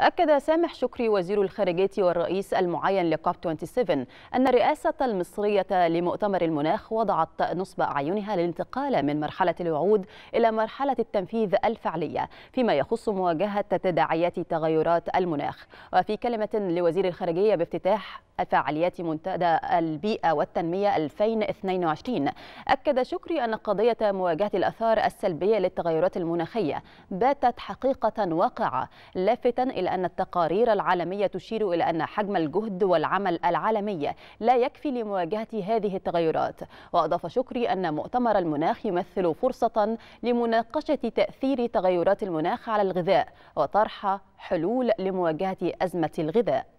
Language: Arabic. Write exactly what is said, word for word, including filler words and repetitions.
أكد سامح شكري وزير الخارجية والرئيس المعين لكوب سبعة وعشرين أن الرئاسة المصرية لمؤتمر المناخ وضعت نصب أعينها للانتقال من مرحلة الوعود إلى مرحلة التنفيذ الفعلية فيما يخص مواجهة تداعيات تغيرات المناخ. وفي كلمة لوزير الخارجية بافتتاح فعاليات منتدى البيئة والتنمية ألفين واثنين وعشرين، أكد شكري أن قضية مواجهة الآثار السلبية للتغيرات المناخية باتت حقيقة واقعة، لافتا إلى أن التقارير العالمية تشير إلى أن حجم الجهد والعمل العالمي لا يكفي لمواجهة هذه التغيرات. وأضاف شكري أن مؤتمر المناخ يمثل فرصة لمناقشة تأثير تغيرات المناخ على الغذاء وطرح حلول لمواجهة أزمة الغذاء.